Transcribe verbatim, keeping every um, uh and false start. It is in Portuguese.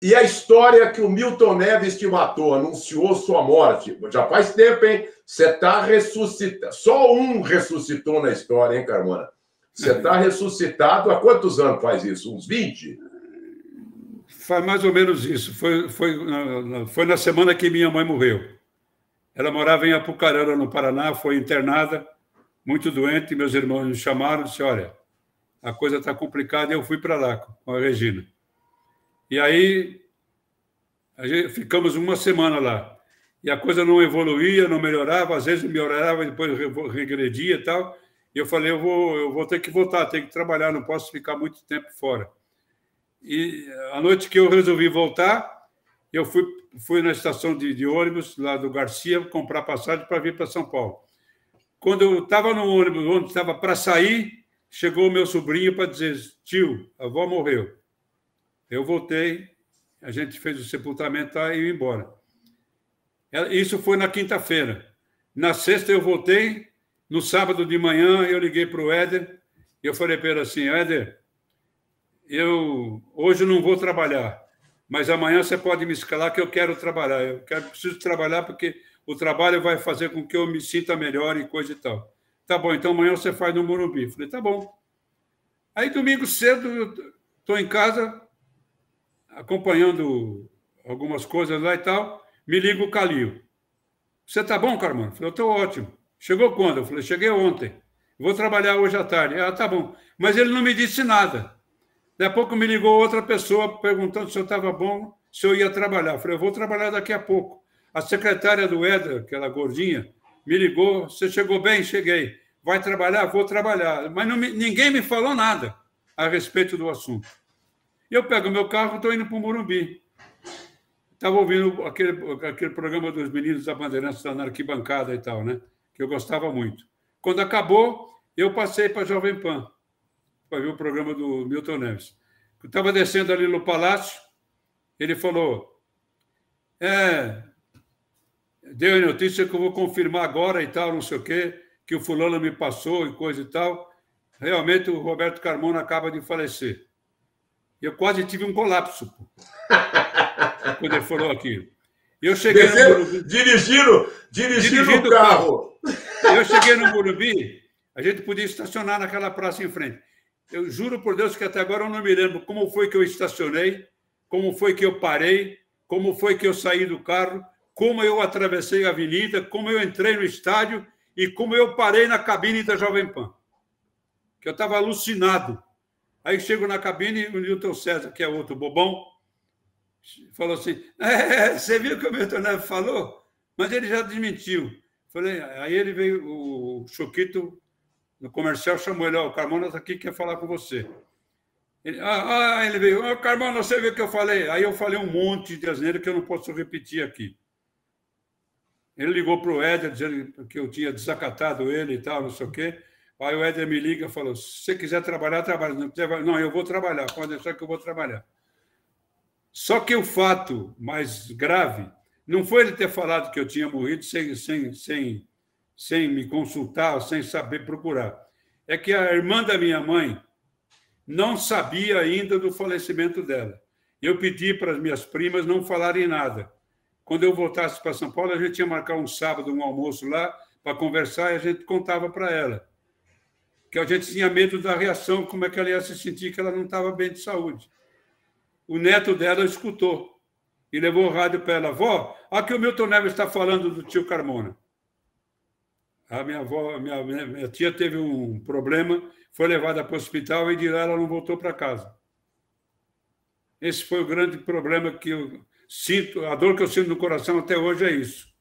E a história que o Milton Neves te matou, anunciou sua morte. Já faz tempo, hein? Você tá ressuscitado. Só um ressuscitou na história, hein, Carmona? Você tá ressuscitado há quantos anos faz isso? Uns vinte? Faz mais ou menos isso. Foi, foi, foi na semana que minha mãe morreu. Ela morava em Apucarana, no Paraná, foi internada, muito doente. Meus irmãos me chamaram e disseram, olha, a coisa tá complicada, e eu fui para lá com a Regina. E aí, a gente, ficamos uma semana lá. E a coisa não evoluía, não melhorava, às vezes melhorava, depois regredia e tal. E eu falei, eu vou, eu vou ter que voltar, tenho que trabalhar, não posso ficar muito tempo fora. E a noite que eu resolvi voltar, eu fui, fui na estação de, de ônibus, lá do Garcia, comprar passagem para vir para São Paulo. Quando eu estava no ônibus, onde estava para sair, chegou o meu sobrinho para dizer, tio, a avó morreu. Eu voltei, a gente fez o sepultamento e eu ia embora. Isso foi na quinta-feira. Na sexta eu voltei, no sábado de manhã eu liguei para o Éder e eu falei para ele assim, Éder, eu hoje não vou trabalhar, mas amanhã você pode me escalar que eu quero trabalhar. Eu quero, preciso trabalhar porque o trabalho vai fazer com que eu me sinta melhor e coisa e tal. Tá bom, então amanhã você faz no Morumbi. Eu falei, tá bom. Aí domingo cedo eu estou em casa... acompanhando algumas coisas lá e tal, me liga o Calil. Você tá bom, Carmona? Eu falei, eu tô ótimo. Chegou quando? Eu falei, cheguei ontem. Vou trabalhar hoje à tarde. Ah, tá bom. Mas ele não me disse nada. Daqui a pouco me ligou outra pessoa perguntando se eu estava bom, se eu ia trabalhar. Eu falei, eu vou trabalhar daqui a pouco. A secretária do Éder, aquela gordinha, me ligou, você chegou bem? Cheguei. Vai trabalhar? Vou trabalhar. Mas não me, ninguém me falou nada a respeito do assunto. Eu pego meu carro e estou indo para o Morumbi. Estava ouvindo aquele, aquele programa dos meninos da Bandeirantes na arquibancada e tal, né? Que eu gostava muito. Quando acabou, eu passei para a Jovem Pan, para ver o programa do Milton Neves. Eu estava descendo ali no Palácio, ele falou, é, deu a notícia que eu vou confirmar agora e tal, não sei o quê, que o fulano me passou e coisa e tal. Realmente, o Roberto Carmona acaba de falecer. Eu quase tive um colapso, pô, quando ele falou aquilo. Eu cheguei Desceu, no Morumbi... Dirigindo, dirigindo, dirigindo o carro. carro. Eu cheguei no Morumbi, a gente podia estacionar naquela praça em frente. Eu juro por Deus que até agora eu não me lembro como foi que eu estacionei, como foi que eu parei, como foi que eu saí do carro, como eu atravessei a avenida, como eu entrei no estádio e como eu parei na cabine da Jovem Pan. Que eu estava alucinado. Aí chego na cabine, o Nilton César, que é outro bobão, falou assim, é, você viu o que o Milton Neves falou? Mas ele já desmentiu. Falei, aí ele veio, o Choquito, no comercial, chamou ele, ó, o Carmona está aqui, quer falar com você. Ele, ah, ah, ele veio, ó, Carmona, você viu o que eu falei? Aí eu falei um monte de asneira que eu não posso repetir aqui. Ele ligou para o Éder, dizendo que eu tinha desacatado ele e tal, não sei o quê. Aí o Éder me liga e falou, se você quiser trabalhar, trabalha. Não, eu vou trabalhar, pode deixar que eu vou trabalhar. Só que o fato mais grave não foi ele ter falado que eu tinha morrido sem, sem, sem, sem me consultar, sem saber procurar. É que a irmã da minha mãe não sabia ainda do falecimento dela. Eu pedi para as minhas primas não falarem nada. Quando eu voltasse para São Paulo, a gente ia marcar um sábado, um almoço lá, para conversar, e a gente contava para ela. Que a gente tinha medo da reação, como é que ela ia se sentir, que ela não estava bem de saúde. O neto dela escutou e levou o rádio para ela. Vó, aqui o Milton Neves está falando do tio Carmona. A minha avó, a minha, minha tia teve um problema, foi levada para o hospital e de lá ela não voltou para casa. Esse foi o grande problema que eu sinto, a dor que eu sinto no coração até hoje é isso.